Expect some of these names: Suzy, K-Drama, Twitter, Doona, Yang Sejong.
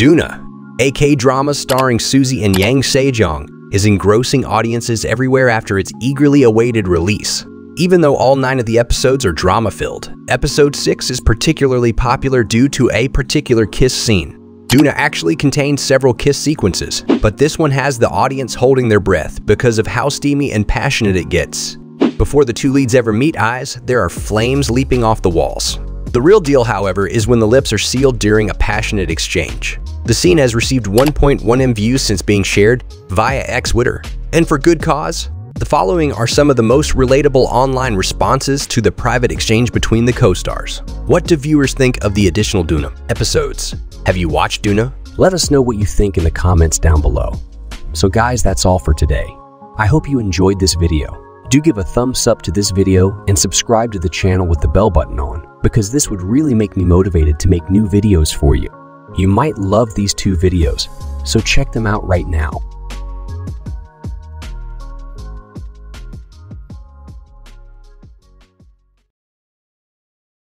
Doona, a K-drama starring Suzy and Yang Sejong, is engrossing audiences everywhere after its eagerly awaited release. Even though all 9 of the episodes are drama-filled, episode 6 is particularly popular due to a particular kiss scene. Doona actually contains several kiss sequences, but this one has the audience holding their breath because of how steamy and passionate it gets. Before the two leads ever meet eyes, there are flames leaping off the walls. The real deal, however, is when the lips are sealed during a passionate exchange. The scene has received 1.1 million views since being shared via X-Twitter. And for good cause. The following are some of the most relatable online responses to the private exchange between the co-stars. What do viewers think of the additional Doona episodes? Have you watched Doona? Let us know what you think in the comments down below. So guys, that's all for today. I hope you enjoyed this video. Do give a thumbs up to this video and subscribe to the channel with the bell button on, because this would really make me motivated to make new videos for you. You might love these 2 videos, so check them out right now.